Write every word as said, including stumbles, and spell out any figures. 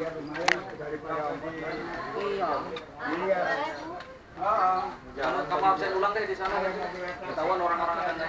Ya lumayan daripada iya. Iya. Heeh. Jangan kapal saya ulang deh di sana. Ketahuan orang-orang akan